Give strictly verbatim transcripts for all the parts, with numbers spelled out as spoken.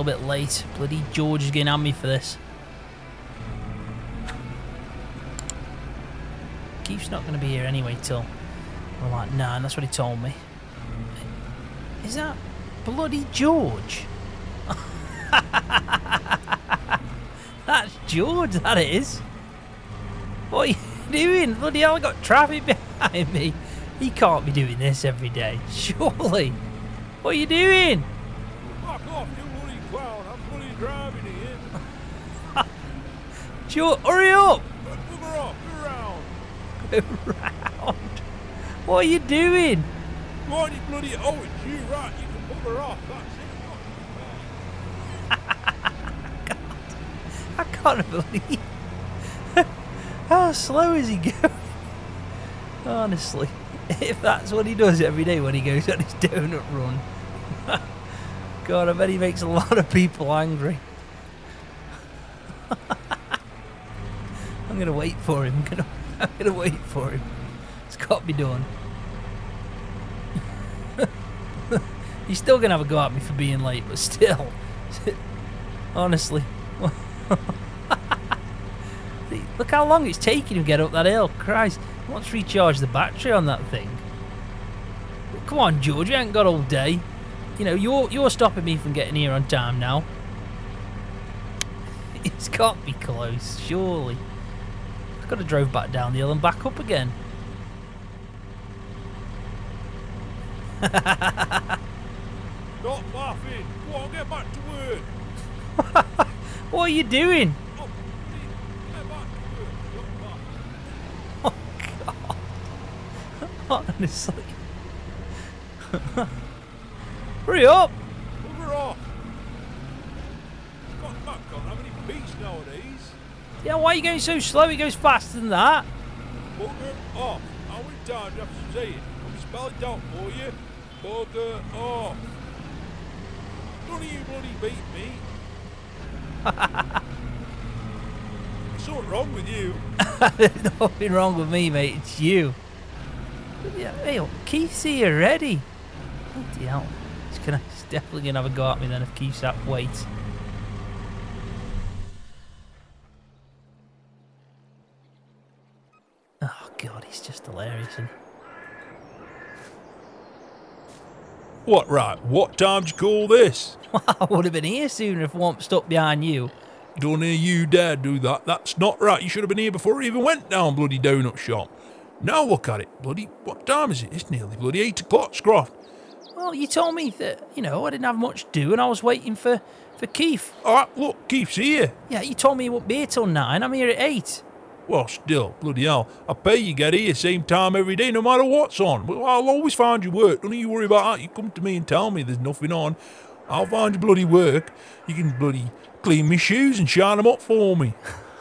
little bit late. Bloody George is getting at me for this. Keith's not going to be here anyway till I'm like nine. That's what he told me. Is that bloody George? That's George, that is. What are you doing? Bloody hell, I got traffic behind me. He can't be doing this every day, surely. What are you doing? Fuck off, you bloody clown. I'm bloody driving here. George, hurry up. Move her off, move around. Move around? What are you doing? Why did bloody, oh, it's you, right. You can move her off, that's it. I can't believe how slow is he going. Honestly, if that's what he does every day when he goes on his donut run, God, I bet he makes a lot of people angry. I'm gonna wait for him. I'm gonna, I'm gonna wait for him. It's got to be done. He's still gonna have a go at me for being late, but still, honestly. Look how long it's taking him to get up that hill. Christ, let's recharge the battery on that thing. Well, come on, George, you ain't got all day. You know, you're, you're stopping me from getting here on time now. It's got to be close, surely. I could have drove back down the hill and back up again. Stop laughing. Come on, get back to work. What are you doing? Oh, oh God. Honestly. Hurry up! Move her off. God, fuck, God, how many beats nowadays? Yeah, why are you going so slow? It goes faster than that. Move her off. How many times do you have to say it? I'm spelling it out for you. Move her off. None of you bloody beat me. What's all wrong with you? There's nothing wrong with me, mate. It's you. Hey, Keith's here already. Bloody hell. He's, gonna, he's definitely going to have a go at me then if Keith's up. Wait. Oh, God, he's just hilarious. Isn't he? What, right? What time do you call this? I would have been here sooner if I wasn't stuck behind you. Don't hear you dare do that. That's not right. You should have been here before you even went down bloody donut shop. Now look at it. Bloody, what time is it? It's nearly bloody eight o'clock, Scroft. Well, you told me that, you know, I didn't have much to do and I was waiting for, for Keith. All right, look, Keith's here. Yeah, you told me he wouldn't be here till nine. I'm here at eight. Well, still, bloody hell. I pay you get here same time every day, no matter what's on. Well, I'll always find you work. Don't you worry about that. You come to me and tell me there's nothing on. I'll find you bloody work. You can bloody clean me shoes and shine them up for me.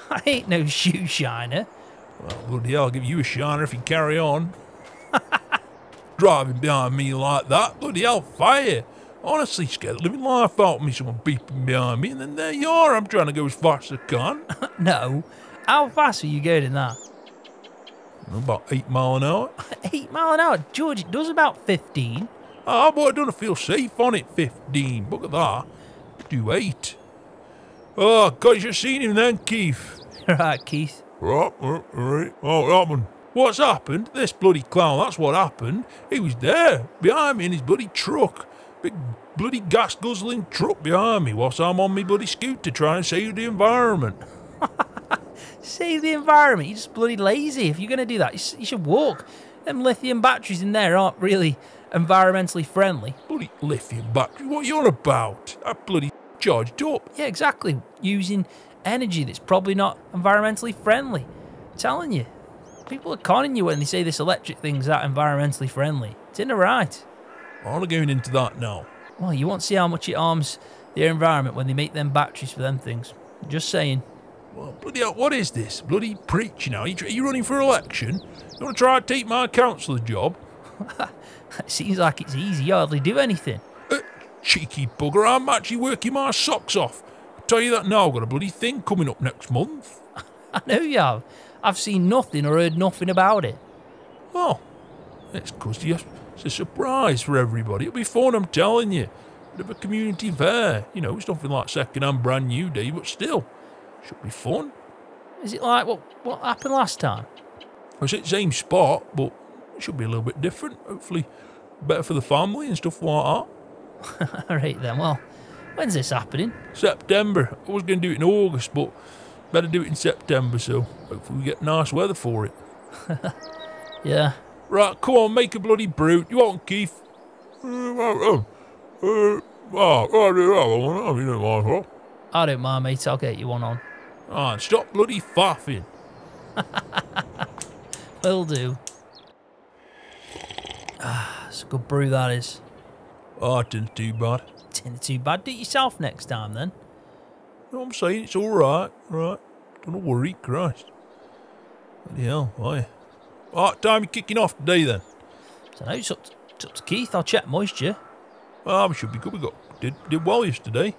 I ain't no shoe shiner. Well, bloody hell, I'll give you a shiner if you carry on. Driving behind me like that, bloody hell, fire. Honestly, scared living life out of me, someone beeping behind me, and then there you are, I'm trying to go as fast as I can. No. How fast are you going in that? About eight mile an hour. Eight mile an hour? George, it does about fifteen. Ah, oh, but I don't feel safe on it, fifteen. Look at that. Do eight. Oh, God, you've seen him then, Keith. Right, Keith. Right, right, right. Oh, happened. What's happened? This bloody clown, that's what happened. He was there, behind me in his bloody truck. Big bloody gas-guzzling truck behind me whilst I'm on my bloody scooter trying to save the environment. Save the environment? You're just bloody lazy. If you're going to do that, you, you should walk. Them lithium batteries in there aren't really environmentally friendly. Bloody lithium battery, what are you on about? That bloody charged up. Yeah, exactly. Using energy that's probably not environmentally friendly. I'm telling you. People are conning you when they say this electric thing's that environmentally friendly. It's in the right. I'm not going into that now. Well, you won't see how much it harms the environment when they make them batteries for them things. Just saying. Well, bloody hell, what is this? Bloody preaching now. Are you, are you running for election? You want to try to take my councillor job? It seems like it's easy. You hardly do anything. Uh, cheeky bugger, I'm actually working my socks off. I tell you that now, I've got a bloody thing coming up next month. I know you have. I've seen nothing or heard nothing about it. Oh, it's because it's a surprise for everybody. It'll be fun, I'm telling you. of a community fair. You know, it's nothing like second-hand brand new day, but still, should be fun. Is it like what what happened last time? It's the same spot, but it should be a little bit different. Hopefully, better for the family and stuff like that. All right then. Well, when's this happening? September. I was going to do it in August, but better do it in September. So hopefully we get nice weather for it. Yeah. Right, come on, make a bloody brew. You want, Keith? I don't mind, mate. I'll get you one on. Ah, stop bloody faffing. Will do. Ah, it's a good brew, that is. Ah, oh, it didn't too bad. It didn't too bad. Do it yourself next time, then. No, I'm saying it's all right, right? Don't worry, Christ. Bloody hell, are you? What time are you kicking off today, then? I don't know, it's up to, it's up to Keith. I'll check moisture. Ah, oh, we should be good. We got did, did well yesterday.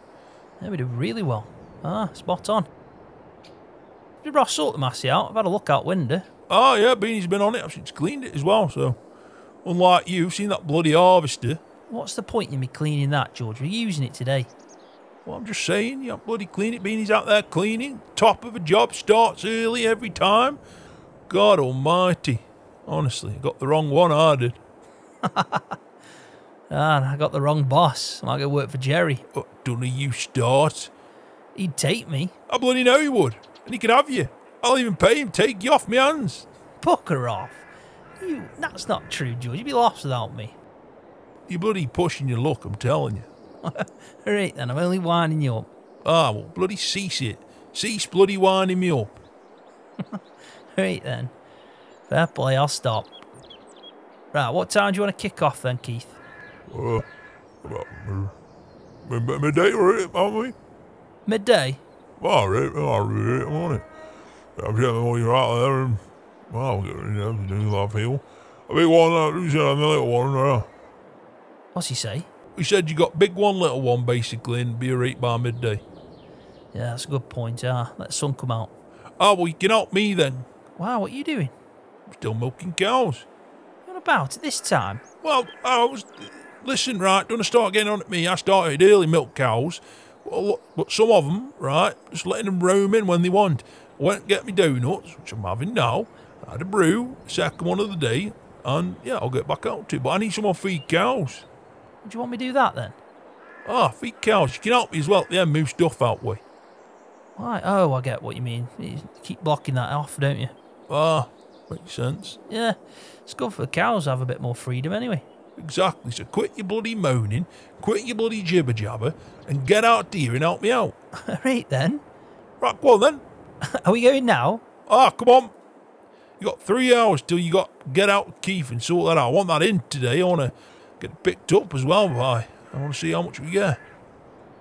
Yeah, we did really well. Ah, spot on. Did Ross sort the Massey out? I've had a look out window. Oh, yeah, Beanie's been on it. I've since cleaned it as well, so... Unlike you, seen that bloody harvester. What's the point in me cleaning that, George? We're using it today. Well, I'm just saying, you haven't bloody cleaned it. Beanie's out there cleaning. Top of a job, starts early every time. God almighty. Honestly, I got the wrong one, I did. Man, I got the wrong boss. I might go work for Jerry. Oh, don't you start. He'd take me. I bloody know he would. And he could have you. I'll even pay him, take you off my hands. Pucker off. You, that's not true, George. You'd be lost without me. You're bloody pushing your luck, I'm telling you. All right, then. I'm only winding you up. Ah, well, bloody cease it. Cease bloody winding me up. All right, then. Fair play, I'll stop. Right, what time do you want to kick off, then, Keith? Uh, midday, right, aren't we? Midday? All right, all right, I'm on it. I'm getting all you're out there and... Well, you know, doing a lot of people. A big one, uh, who said I'm the little one? Uh, What's he say? He said you got big one, little one, basically, and be right by midday. Yeah, that's a good point, ah. Uh, let the sun come out. Oh, well, you can help me then. Wow, what are you doing? I'm still milking cows. What about at this time? Well, I was... Listen, right, don't start getting on at me. I started early milk cows, well, but some of them, right, just letting them roam in when they want. I went and get me donuts, which I'm having now. I had a brew, second one of the day, and yeah, I'll get back out to it. But I need someone to feed cows. Do you want me to do that then? Ah, feed cows. You can help me as well. Yeah, move stuff out way. Right, oh, I get what you mean. You keep blocking that off, don't you? Ah, makes sense. Yeah, it's good for the cows to have a bit more freedom anyway. Exactly, so quit your bloody moaning, quit your bloody jibber-jabber, and get out to here and help me out. All right then. Right, go on then. Are we going now? Ah, come on. You got three hours till you got to get out with Keith and sort that out. I want that in today. I want to get picked up as well, by. I want to see how much we get.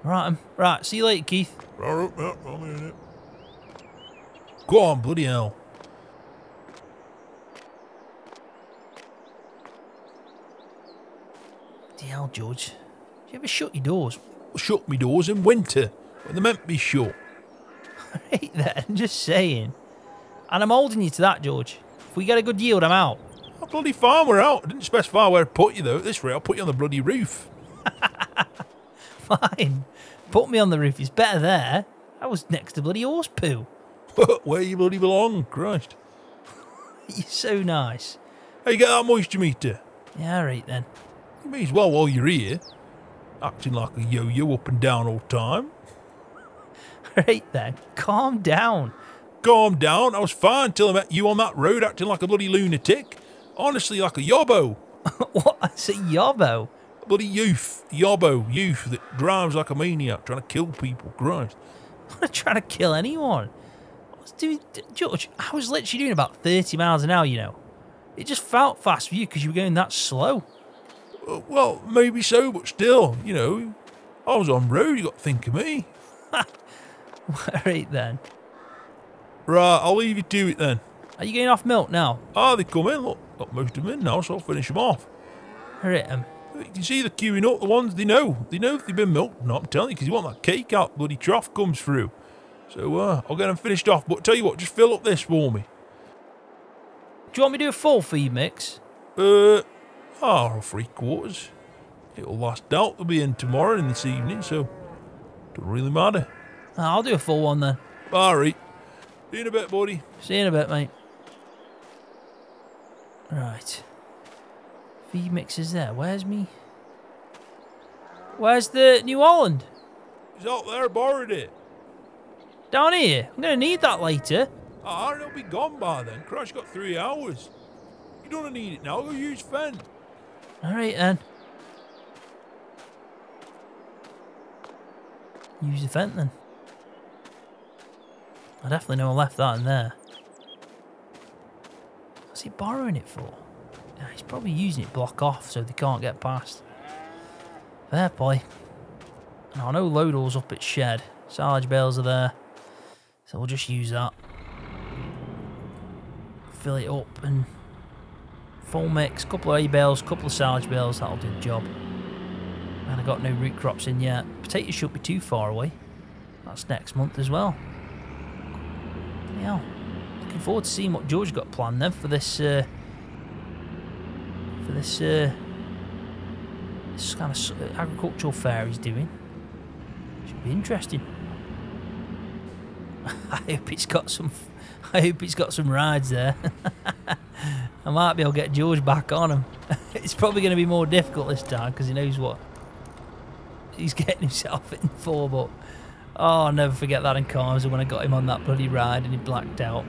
Right, right. See you later, Keith. Right, right, right, I'm in it. Go on, bloody hell. Bloody hell, George. Do you ever shut your doors? Well, shut me doors in winter when they're meant to be shut. Right then, just saying. And I'm holding you to that, George. If we get a good yield, I'm out. Oh, bloody farm, we're out. I didn't specify where to put you, though. At this rate, I'll put you on the bloody roof. Fine. Put me on the roof. It's better there. I was next to bloody horse poo. Where you bloody belong, Christ. You're so nice. Hey, get that moisture meter. Yeah, right then. You may as well while you're here. Acting like a yo-yo up and down all time. Right then. Calm down. Calm down. I was fine till I met you on that road acting like a bloody lunatic. Honestly, like a yobbo. What? I say yobbo? A bloody youth. Yobbo. Youth that drives like a maniac, trying to kill people. Christ. I'm not trying to kill anyone. I was doing, George, I was literally doing about thirty miles an hour, you know. It just felt fast for you because you were going that slow. Uh, well, maybe so, but still, you know, I was on road. You got to think of me. Right then. Right, I'll leave you to it then. Are you getting off milk now? Ah, oh, they come in, look. Got most of them in now, so I'll finish them off. Right, um. You can see they're queuing up, the ones they know. They know if they've been milked or not, I'm telling you, because you want that cake out, bloody trough comes through. So, uh, I'll get them finished off, but tell you what, just fill up this for me. Do you want me to do a full feed mix? Uh, ah, oh, three quarters. Little Lost Dalt will be in tomorrow and this evening, so it doesn't really matter. I'll do a full one then. Alright. See you in a bit, buddy. See you in a bit, mate. Right. Feed mixer's there. Where's me? Where's the New Holland? It's out there, borrowed it. Down here? I'm going to need that later. Ah, it'll be gone by then. Crash got three hours. You don't need it now. Go use Fen. Alright then. Use the vent then. I definitely know I left that in there. What's he borrowing it for? Nah, he's probably using it block off so they can't get past. Fair play. And I know Lodal's up at shed. Silage bales are there. So we'll just use that. Fill it up and full mix, couple of hay bales, couple of silage bales, that'll do the job. And I got no root crops in yet. Potatoes shouldn't be too far away. That's next month as well. Yeah, looking forward to seeing what George got planned then for this, uh, for this, uh, this kind of agricultural fair he's doing. Should be interesting. I hope it's got some. I hope it's got some rides there. I might be able to get George back on him. It's probably going to be more difficult this time because he knows what he's getting himself in for, but oh, I'll never forget that in Carmsey when I got him on that bloody ride and he blacked out.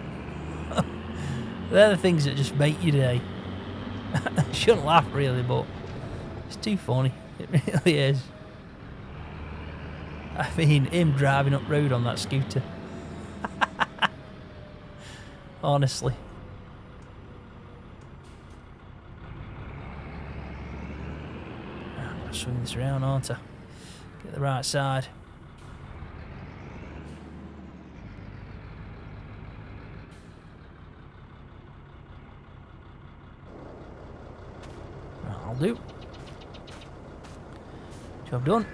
They're the things that just make your day. I shouldn't laugh really, but it's too funny. It really is. I mean, him driving up road on that scooter. Honestly. I'm going to swing this around, aren't I? Get the right side. I'll do. Job done.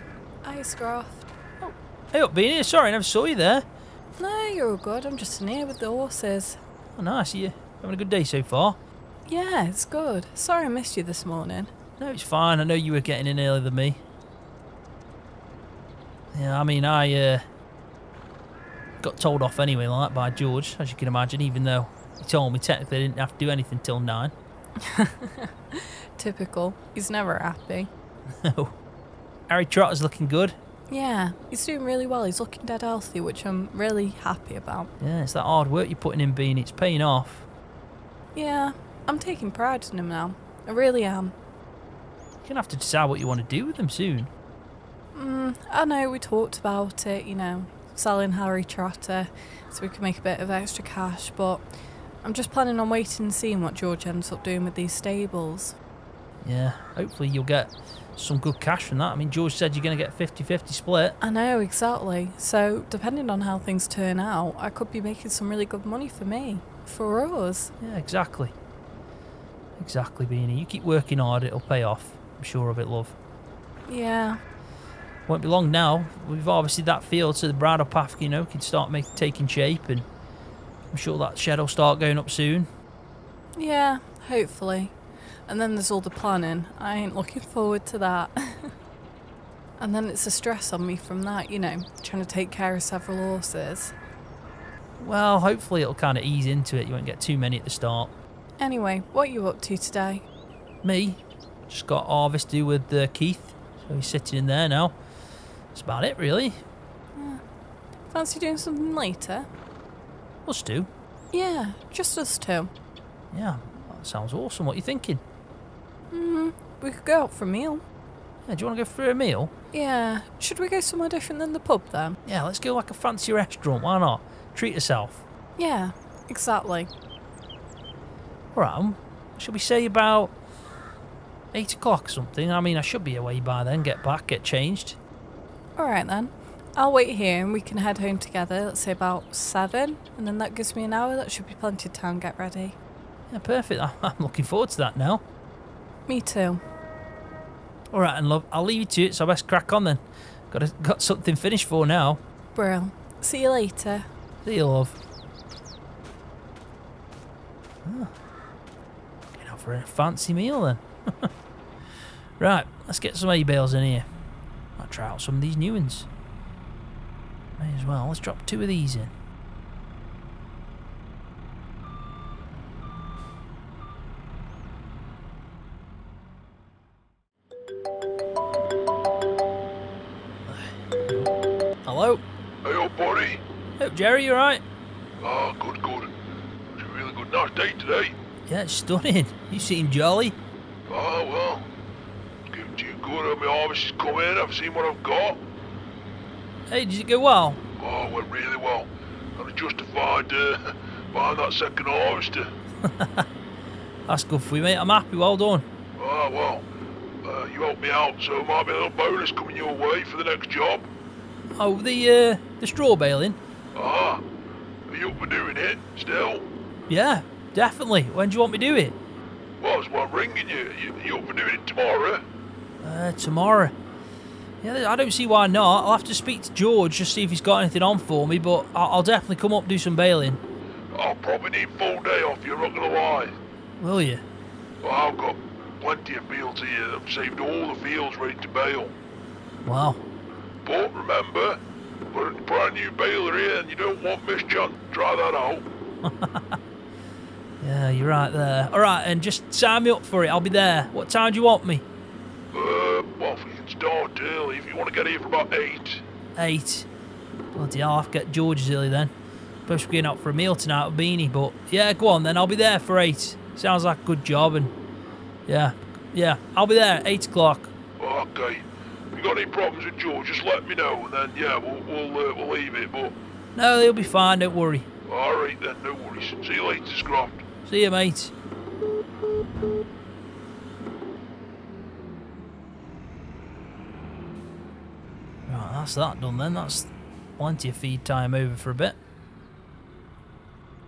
Hi, Scroft. Oh, hey up, Beanie. Sorry, I never saw you there. No, you're all good. I'm just in here with the horses. Oh, nice. Are you having a good day so far? Yeah, it's good. Sorry I missed you this morning. No, it's fine. I know you were getting in earlier than me. Yeah, I mean, I uh, got told off anyway, like, by George, as you can imagine, even though he told me technically I didn't have to do anything till nine. Typical. He's never happy. No. Harry Trotter's looking good. Yeah, he's doing really well. He's looking dead healthy, which I'm really happy about. Yeah, it's that hard work you're putting in, Bean. It's paying off. Yeah, I'm taking pride in him now. I really am. You're going to have to decide what you want to do with him soon. Mm, I know, we talked about it, you know, selling Harry Trotter so we can make a bit of extra cash, but I'm just planning on waiting and seeing what George ends up doing with these stables. Yeah, hopefully you'll get some good cash from that. I mean, George said you're going to get fifty fifty split. I know, exactly. So, depending on how things turn out, I could be making some really good money for me, for us. Yeah, exactly. Exactly, Beanie. You keep working hard, it'll pay off. I'm sure of it, love. Yeah. Won't be long now. We've harvested that field, so the bridle path, you know, can start make, taking shape, and I'm sure that shed will start going up soon. Yeah, hopefully. And then there's all the planning. I ain't looking forward to that. And then it's the stress on me from that, you know, trying to take care of several horses. Well, hopefully it'll kind of ease into it. You won't get too many at the start. Anyway, what are you up to today? Me? Just got harvest to do with uh, Keith. So he's sitting in there now. That's about it, really. Yeah. Fancy doing something later? Us two? Yeah, just us two. Yeah, that sounds awesome. What are you thinking? Mm, we could go out for a meal. Yeah, do you want to go for a meal? Yeah. Should we go somewhere different than the pub then? Yeah, let's go like a fancy restaurant. Why not? Treat yourself. Yeah, exactly. All right. Should we say about eight o'clock or something? I mean, I should be away by then. Get back, get changed. All right then. I'll wait here and we can head home together. Let's say about seven, and then that gives me an hour. That should be plenty of time. Get ready. Yeah, perfect. I'm looking forward to that now. Me too. All right, and love, I'll leave you to it, so I best crack on then. Got a, got something finished for now. Brill. See you later. See you, love. Oh. Getting out for a fancy meal then. Right, let's get some hay bales in here. I'll try out some of these new ones. May as well. Let's drop two of these in. Hello? Hey, old buddy. Hey, Jerry, you alright? Oh, good, good. It's a really good, nice day today. Yeah, it's stunning. You seem jolly. Oh, well. It's getting too good. My harvest has come in. I've seen what I've got. Hey, did it go well? Oh, it went really well. I was justified uh, buying that second harvester. That's good for you, mate. I'm happy. Well done. Oh, well. Uh, you helped me out, so there might be a little bonus coming your way for the next job. Oh, the uh, the straw baling? Ah, are you up for doing it still? Yeah, definitely. When do you want me to do it? Well, that's why I'm ringing you. you. You up for doing it tomorrow? Uh, tomorrow? Yeah, I don't see why not. I'll have to speak to George, just see if he's got anything on for me, but I'll definitely come up and do some baling. I'll probably need full day off, you're not going to lie. Will you? Well, I've got plenty of fields here. I've saved all the fields ready to bale. Wow. But remember, we're a brand new baler here and you don't want Miss John. Try that out. Yeah, you're right there. Alright, and just sign me up for it. I'll be there. What time do you want me? Uh, well, you can start early if you want to get here for about eight. Eight? Bloody hell, I'll have to get George's early then. Supposed to be going out for a meal tonight with Beanie, but yeah, go on then. I'll be there for eight. Sounds like a good job, and yeah, yeah, I'll be there at eight o'clock. Okay. Got any problems with George, just let me know, and then yeah, we'll we'll, uh, we'll leave it. But no, they'll be fine. Don't worry. All right then, no worries. See you later, Scroft. See you, mate. Right, that's that done then. That's plenty of feed time over for a bit.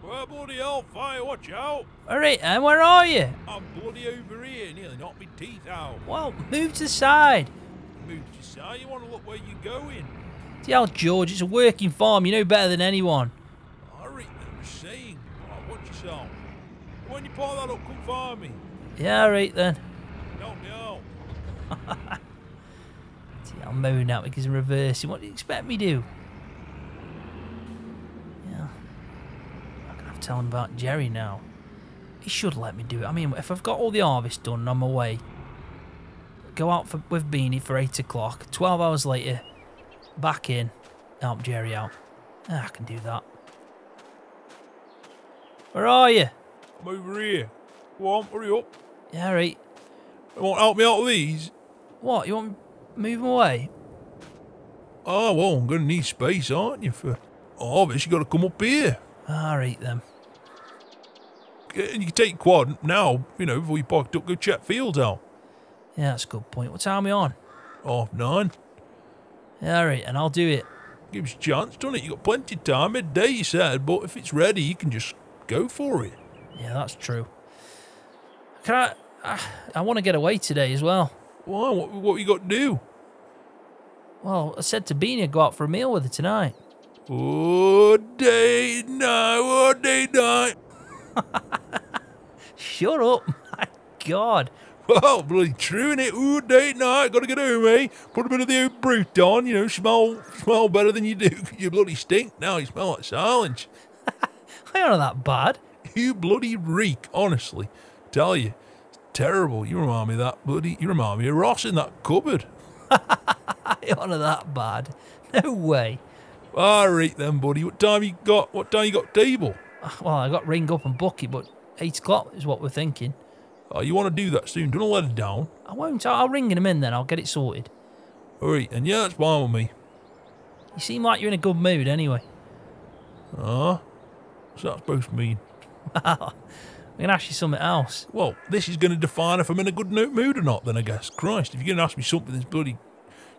Well, bloody hell, fire, watch out! Alright, and where are you? I'm bloody over here, nearly knocked my teeth out. Well, move to the side. Move to side. You want to look where you're going. Tell George, it's a working farm. You know better than anyone. I read them saying, oh, watch yourself. When you pour that up, come find me. Yeah, all right then. Don't know. Tell moaning out because I'm reversing. What do you expect me to do? Yeah, I'm gonna have to tell him about Jerry now. He should let me do it. I mean, if I've got all the harvest done and I'm away. Go out for, with Beanie for eight o'clock, twelve hours later, back in, help Jerry out. Ah, I can do that. Where are you? I'm over here. Go on, hurry up. Yeah, right. You want to help me out with these? What, you want to move them away? Oh, well, I'm going to need space, aren't you? For harvest, you got to come up here. All right, then. And you can take quad now, you know, before you parked up, go check fields out. Yeah, that's a good point. What time are we on? Half nine. Yeah, all right, and I'll do it. Gives you a chance, doesn't it? You've got plenty of time. Midday, you said, but if it's ready, you can just go for it. Yeah, that's true. Can I... I, I want to get away today as well. Why? What, what have you got to do? Well, I said to Beanie I'd go out for a meal with her tonight. Oh, day, night, oh, day, night. Shut up, my God. Well, bloody true, innit? Ooh, date night, gotta get home, eh? Put a bit of the old brute on, you know, smell smell better than you do, because you bloody stink now, you smell like silence. I aren't that bad. You bloody reek, honestly. Tell you, it's terrible. You remind me of that bloody, you remind me of Ross in that cupboard. I aren't that bad. No way. Alright then, buddy, what time you got, what time you got table? Well, I got ring up and bucket, but eight o'clock is what we're thinking. Oh, you want to do that soon? Don't let it down. I won't. I'll ring him in then. I'll get it sorted. All right, and yeah, that's fine with me. You seem like you're in a good mood anyway. Ah, uh, what's that supposed to mean? Wow, I'm going to ask you something else. Well, this is going to define if I'm in a good mood or not then, I guess. Christ, if you're going to ask me something that's bloody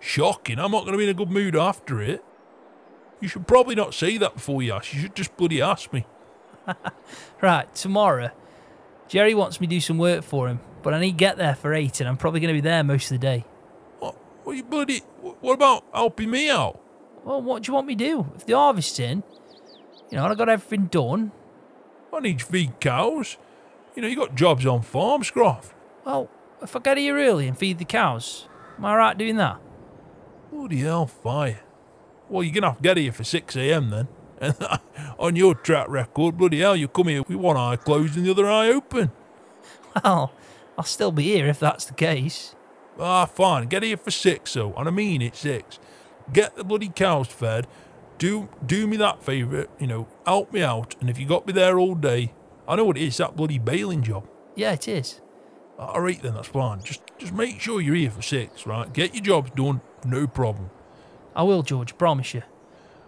shocking, I'm not going to be in a good mood after it. You should probably not say that before you ask. You should just bloody ask me. Right, tomorrow... Jerry wants me to do some work for him, but I need to get there for eight, and I'm probably going to be there most of the day. What? What you bloody... What about helping me out? Well, what do you want me to do? If the harvest's in, you know, and I've got everything done. I need to feed cows. You know, you got jobs on farm, Scroft. Well, If I get here early and feed the cows, am I right doing that? Bloody hell, fire. Well, you're going to have to get here for six a m then. And on your track record, bloody hell, you come here with one eye closed and the other eye open. Well, I'll still be here if that's the case. Ah, fine. Get here for six, though. And I mean it, six. Get the bloody cows fed. Do do me that favour, you know, help me out. And if you got me there all day, I know what it is, that bloody bailing job. Yeah, it is. All right, then, that's fine. Just, just make sure you're here for six, right? Get your jobs done, no problem. I will, George, promise you.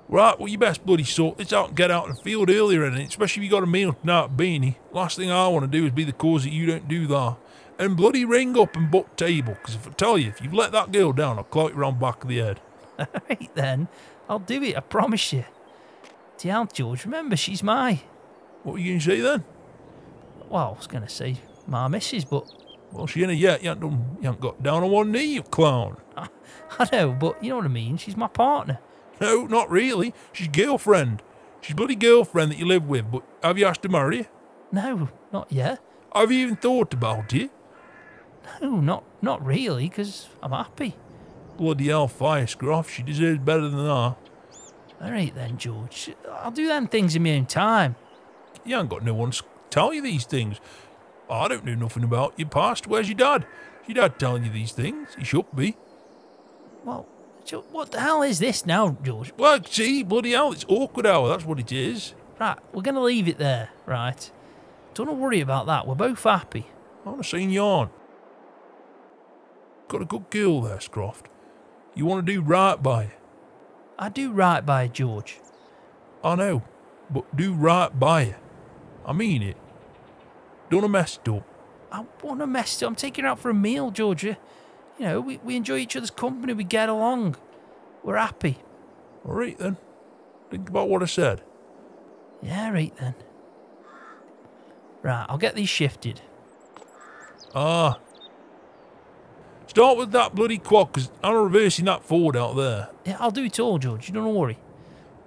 Right, well, you best bloody sort this out and get out in the field earlier, and especially if you got a meal tonight at Beanie. Last thing I want to do is be the cause that you don't do that. And bloody ring up and book table, because if I tell you, if you've let that girl down, I'll clout you round back of the head. All right, then. I'll do it, I promise you. Dear George, remember, she's my... What were you going to say then? Well, I was going to say my missus, but... Well, she ain't yet. You ain't, done, you ain't got down on one knee, you clown. I, I know, but you know what I mean. She's my partner. No, not really. She's girlfriend. She's bloody girlfriend that you live with, but have you asked to marry her? No, not yet. Have you even thought about it? No, not not really, because I'm happy. Bloody hell, fire, Scroft. She deserves better than that. All right then, George. I'll do them things in my own time. You ain't got no one to tell you these things. I don't know nothing about your past. Where's your dad? Is your dad telling you these things? He should be. Well, what the hell is this now, George? Well, see, bloody hell, it's awkward hour. That's what it is. Right, we're going to leave it there, right? Don't worry about that. We're both happy. I want to see you on. Got a good girl there, Scroft. You want to do right by her. I do right by her, George. I know, but do right by her. I mean it. Don't have messed up. I want to mess up. I'm taking her out for a meal, Georgia. You know, we, we enjoy each other's company. We get along. We're happy. All right, then. Think about what I said. Yeah, right, then. Right, I'll get these shifted. Ah. Start with that bloody quad, because I'm reversing that forward out there. Yeah, I'll do it all, George. You don't worry.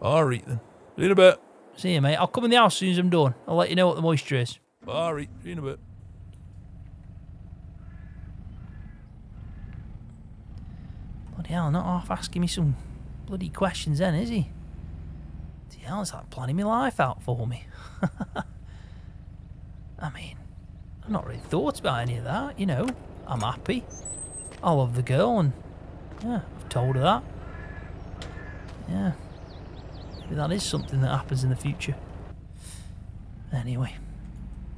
All right, then. See you in a bit. See you, mate. I'll come in the house as soon as I'm done. I'll let you know what the moisture is. All right, see you in a bit. Bloody hell, not half asking me some bloody questions then, is he? Bloody hell, it's like planning my life out for me. I mean, I've not really thought about any of that, you know. I'm happy. I love the girl and, yeah, I've told her that. Yeah. Maybe that is something that happens in the future. Anyway.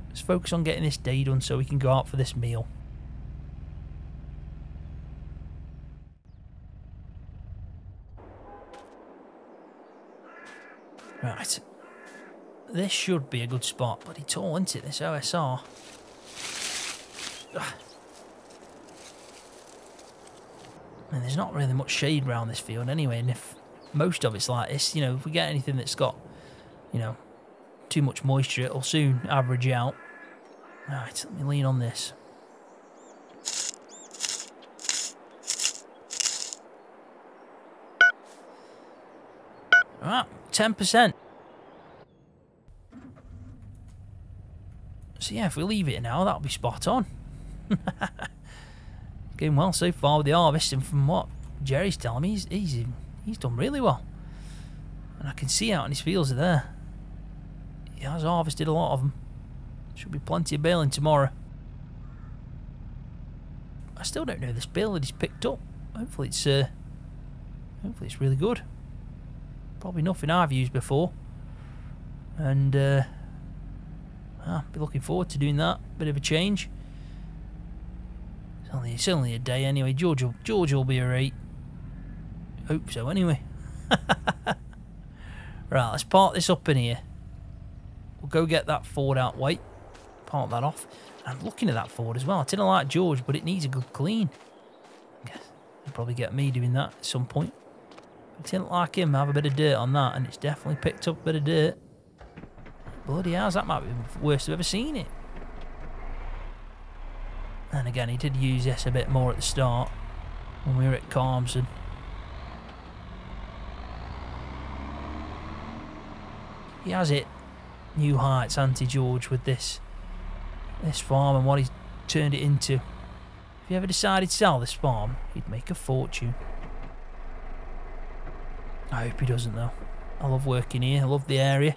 Let's focus on getting this day done so we can go out for this meal. Right. This should be a good spot, but it's all, isn't it, this O S R? Ugh. And there's not really much shade around this field anyway, and if most of it's like this, you know, if we get anything that's got, you know, too much moisture, it'll soon average out. Alright, let me lean on this. Alright, ten percent. So yeah, if we leave it now, that'll be spot on. Going well so far with the harvest, and from what Jerry's telling me, he's, he's, he's done really well. And I can see out in his fields are there. He has harvested a lot of them. Should be plenty of baling tomorrow. I still don't know this bale that he's picked up. Hopefully it's uh, hopefully it's really good. Probably nothing I've used before. And uh, I'll be looking forward to doing that. Bit of a change. It's only a day anyway. George will, George will be alright. Hope so anyway. Right, let's park this up in here. We'll go get that Ford out. Wait, park that off. I'm looking at that Ford as well. I didn't like George, but it needs a good clean. I guess you'll probably get me doing that at some point. I didn't like him. I have a bit of dirt on that, and it's definitely picked up a bit of dirt. Bloody hell, that might be the worst I've ever seen it. And again, he did use this a bit more at the start when we were at Carmson. He has hit new heights, Auntie George, with this this farm and what he's turned it into. If he ever decided to sell this farm, he'd make a fortune. I hope he doesn't, though. I love working here, I love the area.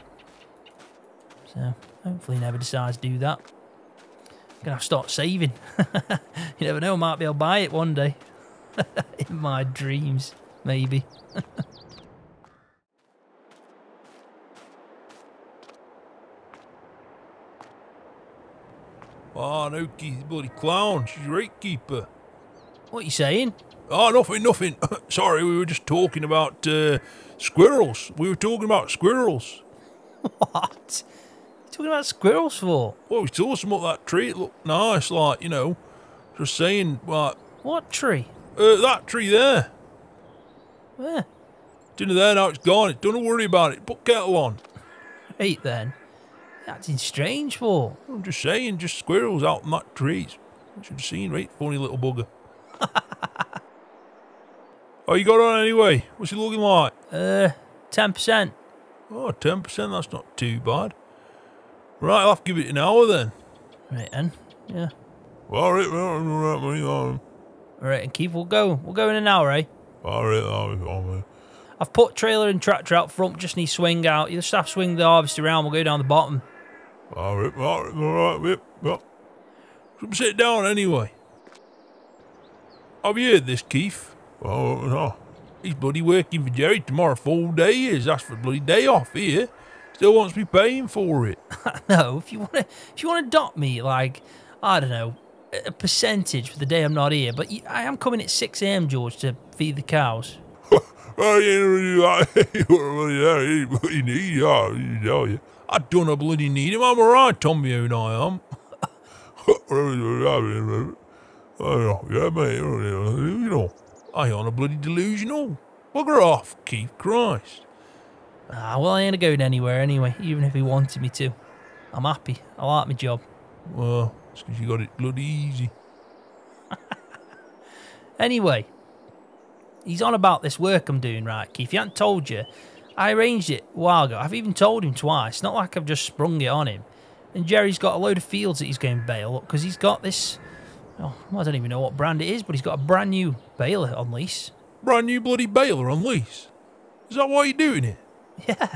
So, hopefully he never decides to do that. I'm gonna have to start saving. You never know, I might be able to buy it one day. In my dreams, maybe. Oh, no, Keith, bloody clown. She's a gatekeeper. What are you saying? Oh, nothing, nothing. Sorry, we were just talking about uh, squirrels. We were talking about squirrels. What? What are you talking about squirrels for? Well, we saw some of that tree. It looked nice, like, you know. Just saying, like... What tree? Uh, that tree there. Where? It's in there now, it's gone. Don't worry about it. Put kettle on. Right then. Acting strange for. I'm just saying, just squirrels out in that tree. You should have seen, right? Funny little bugger. Oh, you got on anyway? What's he looking like? Uh, ten percent. Oh, ten percent, that's not too bad. Right, I'll have to give it an hour then. Right then, yeah. Alright, alright, alright, and Keith, we'll go. We'll go in an hour, eh? Alright, alright, alright. I've put trailer and tractor out front, just need swing out. You just have to swing the harvest around, we'll go down the bottom. All right, all right, all right, all right. Sit down anyway. Have you heard this, Keith? Oh, no. He's bloody working for Jerry tomorrow, full day he is. That's for bloody day off here. Still wants me paying for it. No, if you want to, if you want to dock me, like, I don't know, a percentage for the day I'm not here. But you, I am coming at six A M, George, to feed the cows. Well, you ain't really there, you ain't bloody need you, I tell you. I don't bloody need him, I'm alright, Tommy, and I am. Yeah, mate, you know. I ain't a bloody delusional. Bugger off, Keith, Christ. Ah, well, I ain't going anywhere anyway, even if he wanted me to. I'm happy, I like my job. Well, it's because you got it bloody easy. Anyway. He's on about this work I'm doing, right, Keith? He hadn't told you. I arranged it a while ago. I've even told him twice. Not like I've just sprung it on him. And Jerry's got a load of fields that he's going to bale up because he's got this... Oh, well, I don't even know what brand it is, but he's got a brand new baler on lease. Brand new bloody baler on lease? Is that why you're doing it? Yeah.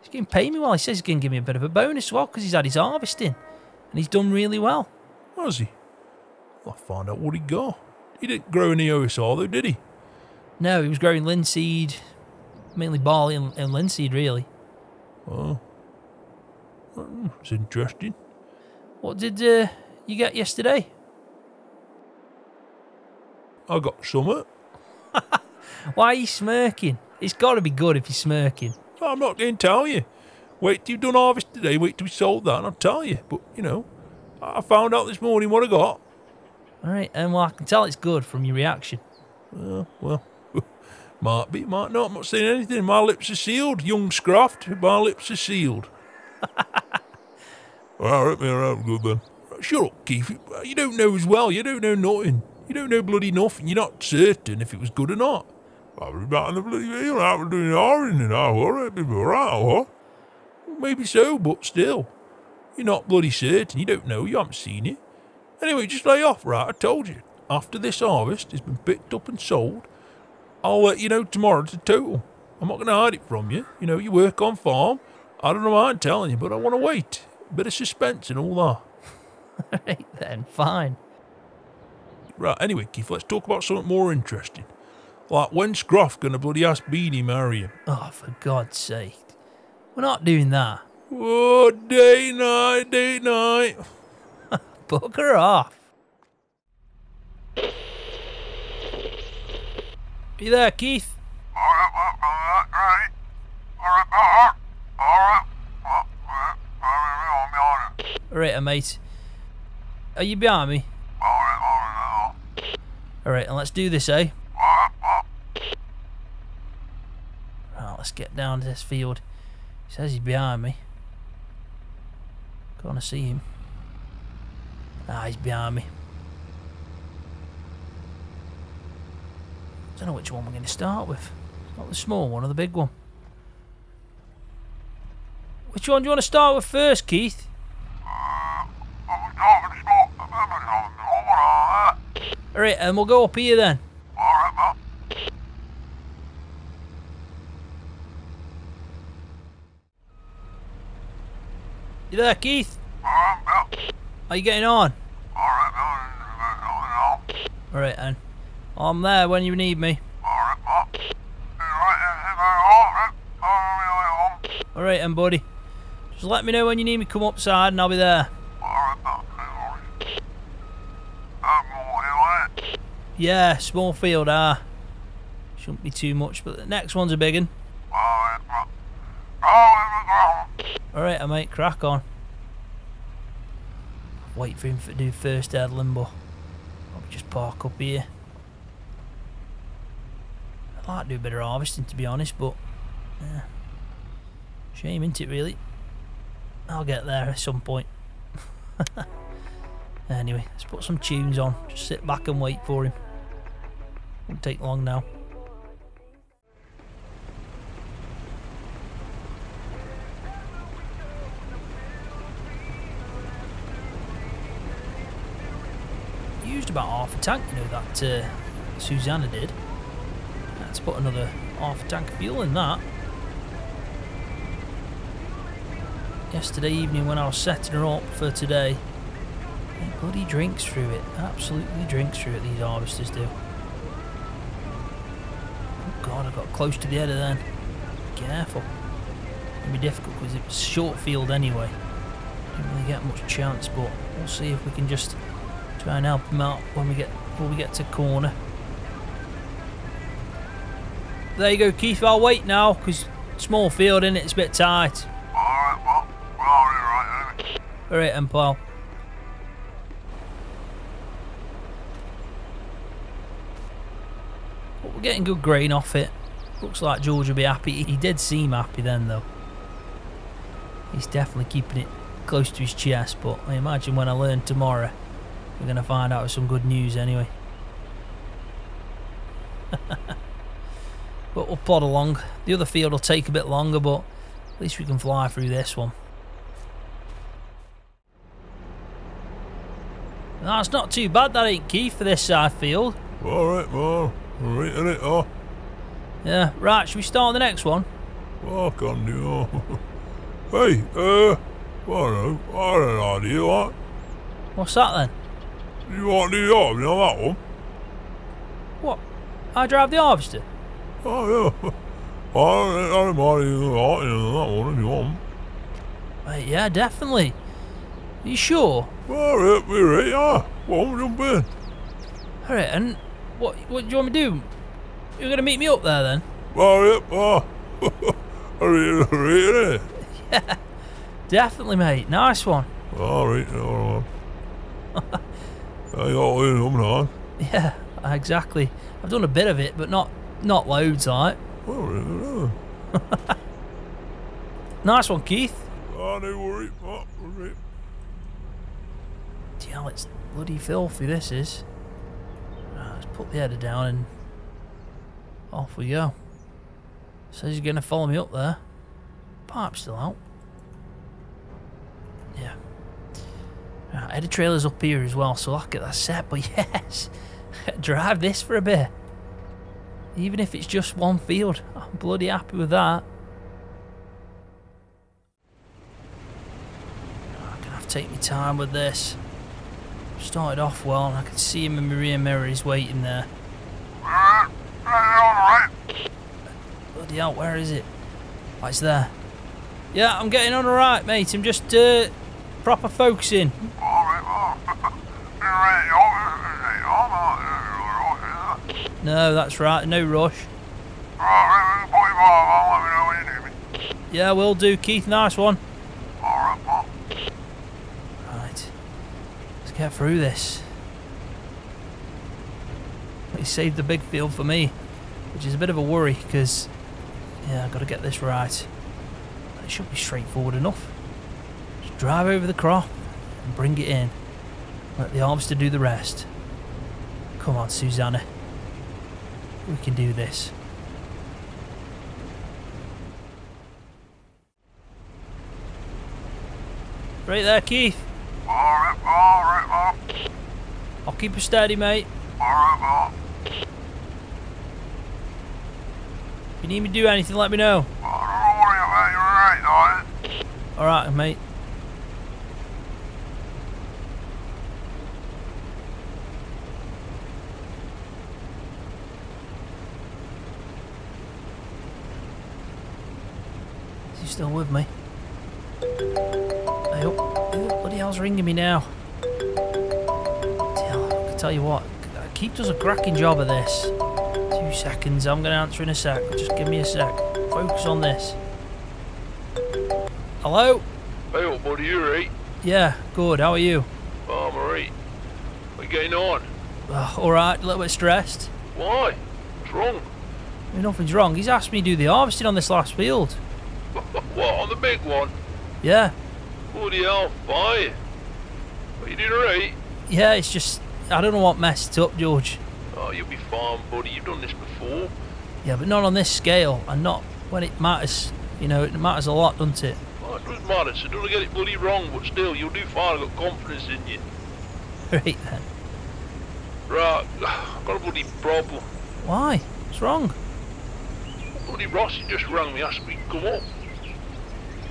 He's going to pay me well. He says he's going to give me a bit of a bonus as well because he's had his harvesting. And he's done really well. Has he? Well, I found out what he got. He didn't grow any O S R though, did he? No, he was growing linseed, mainly barley and, and linseed, really. Oh, it's interesting. What did uh, you get yesterday? I got summer. Why are you smirking? It's got to be good if you're smirking. I'm not going to tell you. Wait till you've done harvest today, wait till we sold that, and I'll tell you. But, you know, I found out this morning what I got. All right, and well, I can tell it's good from your reaction. Uh, well... Might be, might not. I'm not saying anything. My lips are sealed, young Scroft. My lips are sealed. All right, man, I'm good then. Shut up, Keith. You don't know as well. You don't know nothing. You don't know bloody nothing. You're not certain if it was good or not. I'll be back in the bloody field. I'll be doing ironing and all. All right, be all right, all right. Maybe so, but still. You're not bloody certain. You don't know. You haven't seen it. Anyway, just lay off, right? I told you. After this harvest has been picked up and sold, I'll let you know tomorrow to total. I'm not going to hide it from you. You know, you work on farm. I don't know why I'm telling you, but I want to wait. Bit of suspense and all that. Right then, fine. Right, anyway, Keith, let's talk about something more interesting. Like, when's Scroft going to bloody ask Beanie marry him? Oh, for God's sake. We're not doing that. Oh, day, night, day, night. Bugger off. Are you there, Keith? Alright, mate. Are you behind me? Alright, and let's do this, eh? Right, let's get down to this field. He says he's behind me. Gonna see him. Ah, he's behind me. I don't know which one we're going to start with. Not the small one or the big one. Which one do you want to start with first, Keith? Uh, Alright, and we'll go up here then. Alright, Bob. You there, Keith? Alright, Bill. How you getting on? Alright, Bill. Alright, then. I'm there when you need me. Alright, Bob. Alright, then, buddy. Just let me know when you need me, come upside and I'll be there. Alright, Bob. Yeah, small field, ah. Shouldn't be too much, but the next one's a big one. Alright, I mate, crack on. Wait for him to do first aid limbo. I'll just park up here. I'd like to do a bit of harvesting, to be honest, but yeah. Shame, isn't it, really? I'll get there at some point. Anyway, let's put some tunes on. Just sit back and wait for him. Won't take long now. Used about half a tank, you know, that uh, Susanna did. Let's put another half a tank of fuel in that. Yesterday evening when I was setting her up for today, it bloody drinks through it. Absolutely drinks through it, these harvesters do. Oh god, I got close to the header then. Careful. It'll be difficult because it's short field anyway. Didn't really get much chance, but we'll see if we can just try and help him out when we get before we get to corner. There you go, Keith. I'll wait now because small field in it, it's a bit tight. Alright, well, we're already right there. Alright then, pal. We're getting good grain off it. Looks like George will be happy. He did seem happy then, though. He's definitely keeping it close to his chest, but I imagine when I learn tomorrow, we're going to find out some good news anyway. But we'll plod along. The other field will take a bit longer, but at least we can fly through this one. That's not too bad, that ain't, Keith, for this side field. Alright, well. Right in it, oh. Yeah, right, should we start the next one? Well, I can do, oh. Hey, uh, well, I had an idea, what? What's that then? You want to do the harvester on that one? What? I drive the harvester? Oh, yeah. I don't mind you on that one if you want. Right, yeah, definitely. Are you sure? Well, yeah, we're right, yeah. Well, I'm jumping. Alright, and. What, what do you want me to do? You're going to meet me up there then? Well, yep, well. Alright, alright, yeah, definitely, mate. Nice one. Alright, alright. I got in them now. Yeah, exactly. I've done a bit of it, but not not loads, like. Alright, alright. Nice one, Keith. Oh, no worry. Oh, alright. Hell, it's bloody filthy, this is. Put the header down and off we go. Says he's going to follow me up there. Pipe's still out. Yeah. Right, header trailer's up here as well, so I'll get that set, but yes, drive this for a bit. Even if it's just one field, I'm bloody happy with that. I'm going to have to take my time with this. Started off well, and I could see him in my rear mirror. He's waiting there. Bloody hell, where is it? Oh, it's there. Yeah, I'm getting on alright, mate. I'm just uh, proper focusing. No, that's right. No rush. Yeah, will do, Keith. Nice one. Get through this. He saved the big field for me, which is a bit of a worry because, yeah, I've got to get this right. It should be straightforward enough. Just drive over the crop and bring it in. Let the harvester do the rest. Come on, Susanna. We can do this. Right there, Keith. Alright, alright, alright. I'll keep her steady, mate. All right, boss. If you need me to do anything, let me know. Well, don't worry about it. You're all right, darling. All right, mate. Is he still with me? I hope. Who the bloody hell's ringing me now? Tell you what, Keith does a cracking job of this. Two seconds, I'm going to answer in a sec. Just give me a sec. Focus on this. Hello? Hey, old buddy, you alright? Yeah, good. How are you? Oh, I'm alright. What are you getting on? Uh, alright, a little bit stressed. Why? What's wrong? I mean, nothing's wrong. He's asked me to do the harvesting on this last field. What, on the big one? Yeah. Bloody hell, fine. Are you doing alright? Yeah, it's just... I don't know what messed up, George. Oh, you'll be fine, buddy. You've done this before. Yeah, but not on this scale, and not when it matters. You know, it matters a lot, doesn't it? Well, it does matter, so don't get it bloody wrong, but still, you'll do fine. I've got confidence in you. Right, then. Right, I've got a bloody problem. Why? What's wrong? Bloody Ross, he just rang me, asked me to come up.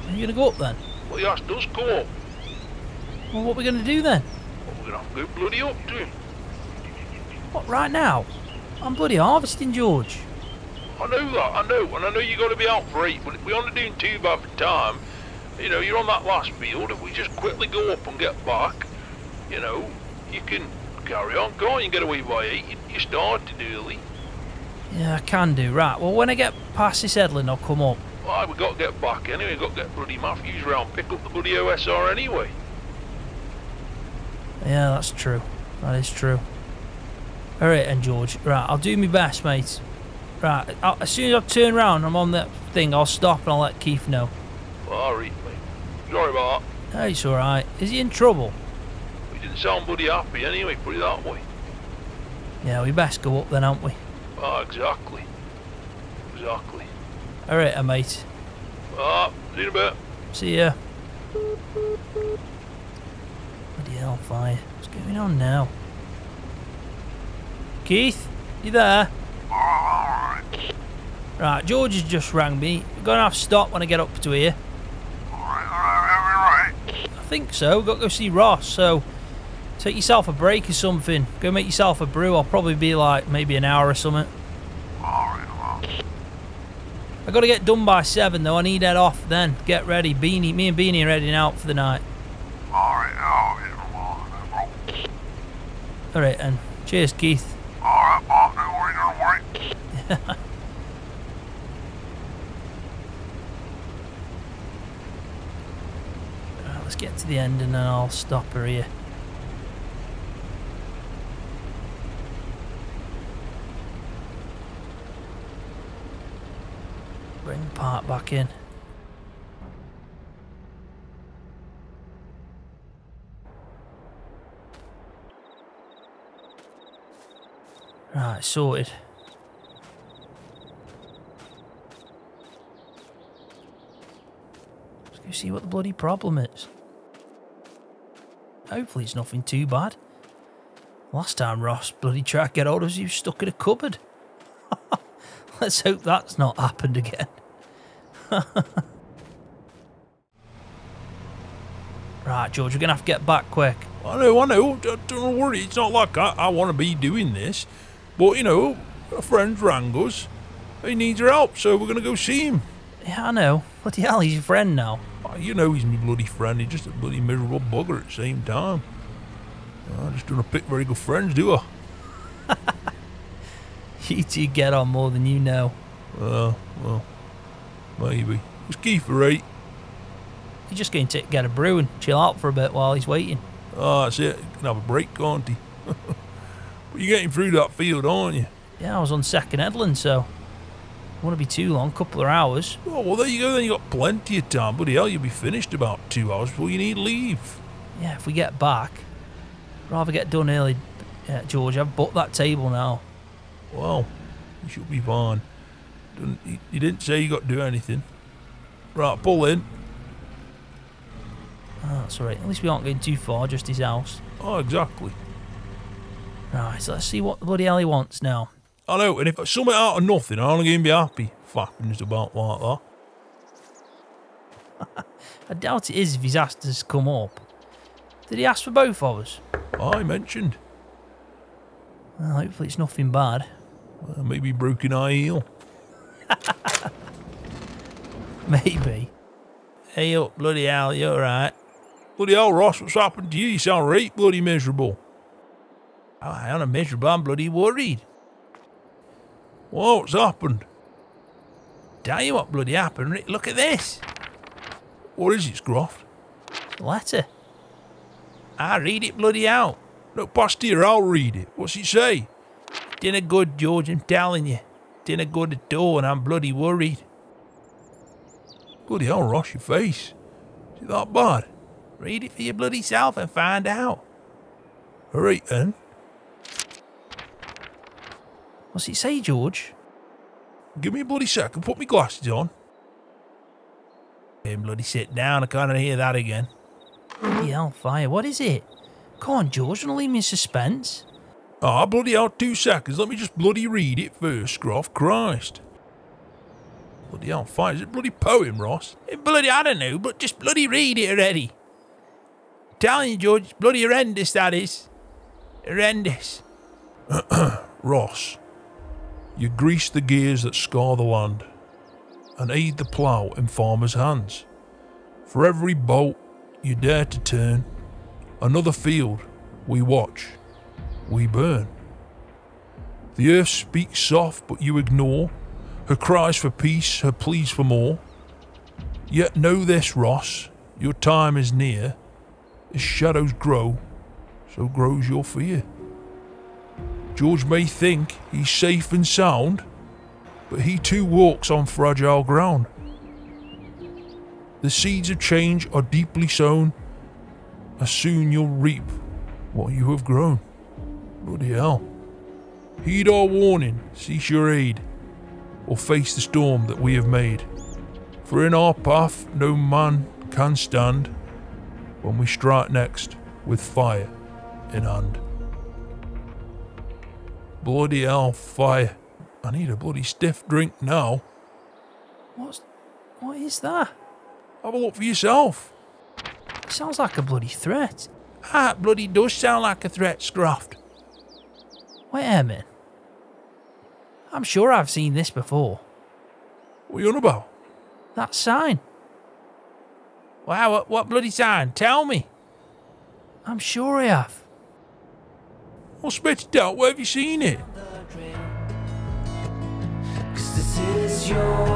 Are you going to go up, then? Well, he asked us to come up. Well, what are we going to do, then? I'm going bloody up to him. What, right now? I'm bloody harvesting, George. I know that, I know, and I know you've got to be out for eight, but if we aren't doing too bad for time, you know, you're on that last field, if we just quickly go up and get back, you know, you can carry on, go on, you can get away by eight, you started early. Yeah, I can do, right, well when I get past this headland I'll come up. Well, we've got to get back anyway, we've got to get bloody Matthews round, pick up the bloody O S R anyway. Yeah, that's true. That is true. Alright then, George. Right, I'll do my best, mate. Right, I'll, as soon as I turn round, I'm on that thing, I'll stop and I'll let Keith know. Alright, mate. Sorry about that. No, it's alright. Is he in trouble? He didn't sound bloody happy anyway, put it that way. Yeah, we best go up then, haven't we? Ah, exactly. Exactly. Alright then, mate. Ah, see you in a bit. See ya. Hellfire. What's going on now? Keith, you there? Right, George has just rang me. We're going to have to stop when I get up to here. I think so. We've got to go see Ross, so take yourself a break or something. Go make yourself a brew. I'll probably be like maybe an hour or something. I've got to get done by seven, though. I need to head off then. Get ready. Beanie, me and Beanie are heading out for the night. Alright then. Cheers, Keith. Alright, boss. Don't worry, don't worry. Right, let's get to the end and then I'll stop her here. Bring the part back in. Right, sorted. Let's go see what the bloody problem is. Hopefully it's nothing too bad. Last time Ross bloody tried to get hold of us, he was stuck in a cupboard. Let's hope that's not happened again. Right, George, we're going to have to get back quick. I know, I know. Don't worry, it's not like I, I want to be doing this. But, you know, a friend rang us. He needs our help, so we're going to go see him. Yeah, I know. Bloody hell, he's your friend now. Oh, you know he's my bloody friend. He's just a bloody miserable bugger at the same time. I just don't pick very good friends, do I? You two get on more than you know. Well, uh, well, maybe. It's Keith, right? He's just going to get a brew and chill out for a bit while he's waiting. Oh, that's it. You can have a break, can't he? But you're getting through that field, aren't you? Yeah, I was on second headland, so it won't be too long, couple of hours. Oh, well, there you go, then you got plenty of time. Bloody hell, you'll be finished about two hours before you need to leave. Yeah, if we get back, I'd rather get done early, yeah, George. I've booked that table now. Well, you should be fine. You didn't say you got to do anything. Right, pull in. Oh, that's alright. At least we aren't going too far, just his house. Oh, exactly. Right, so let's see what the bloody hell he wants now. I know, and if it's something out of nothing, I'm going to be happy. Fappings about like that. I doubt it is if he's asked us to come up. Did he ask for both of us? I mentioned. Well, hopefully it's nothing bad. Well, maybe broken eye heel. Maybe. Hey up, bloody hell, you alright? Bloody hell, Ross, what's happened to you? You sound right bloody miserable. Oh, I am miserable, I'm bloody worried. What's happened? Tell you what bloody happened, Rick, look at this. What is it, Scroft? It's a letter. I read it bloody out. Look past here, I'll read it. What's it say? Dinna good, George, I'm telling you. Dinna good at all, and I'm bloody worried. Bloody hell, Ross, your face. Is it that bad? Read it for your bloody self and find out. Alright then. What's it say, George? Give me a bloody second, put my glasses on. Can't bloody sit down, I can't hear that again. Bloody hell, fire, what is it? Come on, George, don't leave me in suspense. Ah, bloody hell, two seconds, let me just bloody read it first, Scroft, Christ. Bloody hell, fire, is it a bloody poem, Ross? It bloody, I don't know, but just bloody read it already. I'm telling you, George, it's bloody horrendous, that is. Horrendous. Ross, you grease the gears that scar the land, and aid the plough in farmers' hands. For every bolt you dare to turn, another field we watch, we burn. The earth speaks soft, but you ignore her cries for peace, her pleas for more. Yet know this, Ross, your time is near. As shadows grow, so grows your fear. George may think he's safe and sound, but he too walks on fragile ground. The seeds of change are deeply sown, as soon you'll reap what you have grown. Bloody hell. Heed our warning, cease your aid, or face the storm that we have made. For in our path no man can stand, when we strike next with fire in hand. Bloody hell, fire. I need a bloody stiff drink now. What's... what is that? Have a look for yourself. It sounds like a bloody threat. Ah, it bloody does sound like a threat, Scroft. Wait a minute. I'm sure I've seen this before. What are you on about? That sign. Wow, what, what bloody sign? Tell me. I'm sure I have. Well, spit it out. Where have you seen it? 'Cause this is your